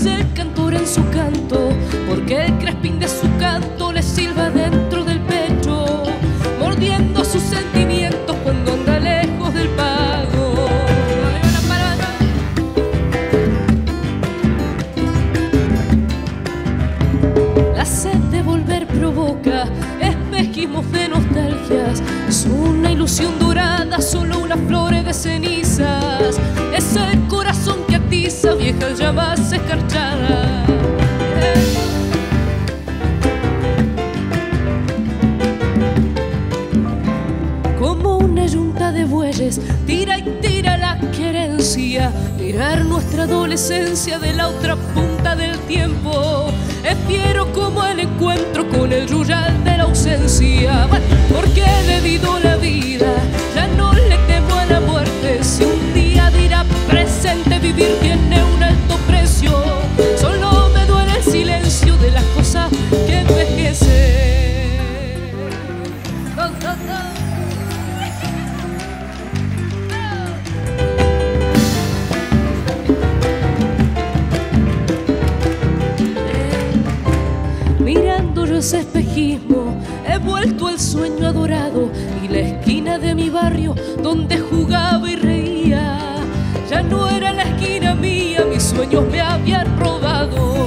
es el cantor en su canto, porque el crespín de su canto le silba dentro del pecho, mordiendo sus sentimientos cuando anda lejos del pago. La sed de volver provoca espejismos de nostalgias, es una ilusión dorada, solo una flor de cenizas, es el corazón que atiza viejas llamas escarchadas. Como una yunta de bueyes, tira y tira la querencia, tirar nuestra adolescencia de la otra punta del tiempo, es fiero como el encuentro con el yuyal de la ausencia. Porque le digo la vida, ya no le temo a la muerte, si un día dirá presente, vivir tiene un alto precio, solo me duele el silencio de las cosas que envejecen. Mirando yo ese espejismo, he vuelto al sueño adorado y la esquina de mi barrio donde jugaba y reía, ya no era la esquina mía, mis sueños me habían robado.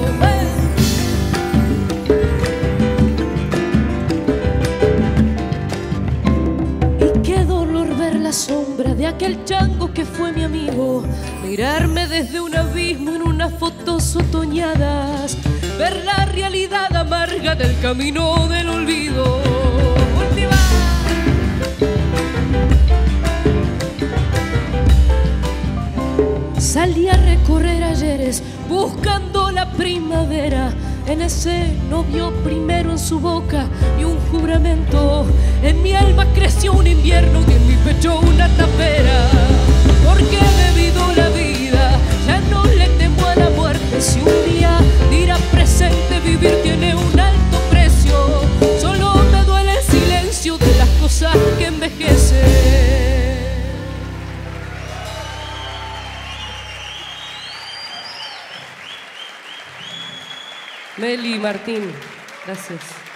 Y qué dolor ver la sombra de aquel chango que fue mi amigo, mirarme desde un abismo en unas fotos otoñadas, ver la realidad amarga del camino del olvido. Salí a recorrer ayeres buscando la primavera, en ese novio primero en su boca y un juramento, en mi alma creció un invierno y en mi pecho una tapera. Porque he bebido la vida, ya no le temo a la muerte, si un día dirá presente, vivir tiene un alto precio, solo me duele el silencio de las cosas que envejecen. Meli, Martín, gracias.